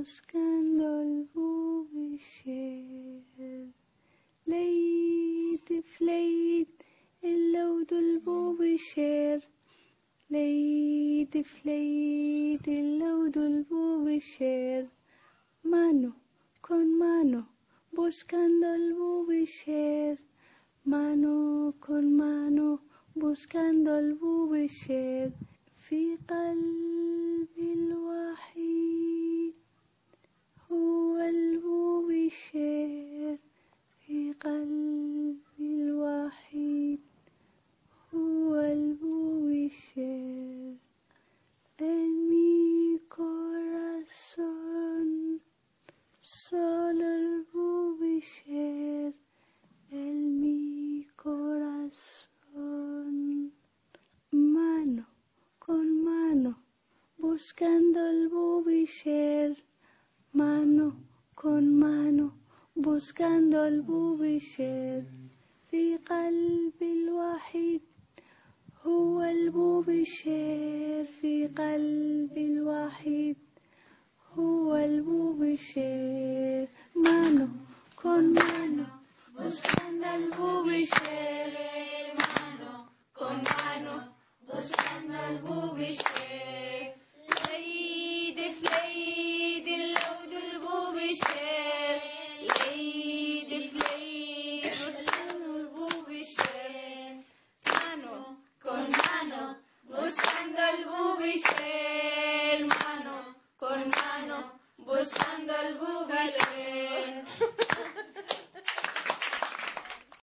buscando el Bubisher. ليت اللوت البوبشير، ليت اللوت البوبشير، mano con mano buscando el Bubisher, mano con mano buscando el Bubisher. في قلبي الوحيد هو البوبشير، في قلبي الوحيد هو البوبشير. En mi corazón solo el Bubisher, en mi corazón. Mano con mano buscando el Bubisher, mano con mano buscando el Bubisher. في قلبي الوحيد هو البوبشير، في قلبي الوحيد هو البوبشير. mano con mano buscando el Bubisher, mano con mano buscando el Bubisher. lady lady اللوت البوبشير، lady lady buscando el Bubisher. mano con mano buscando el Bubisher, mano con mano buscando el Bubisher.